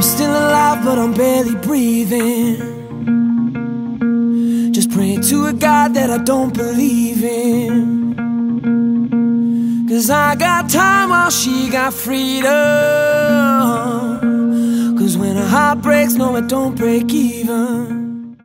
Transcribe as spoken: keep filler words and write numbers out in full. I'm still alive, but I'm barely breathing. Just praying to a God that I don't believe in. Cause I got time while she got freedom. Cause when a heart breaks, no, it don't break even.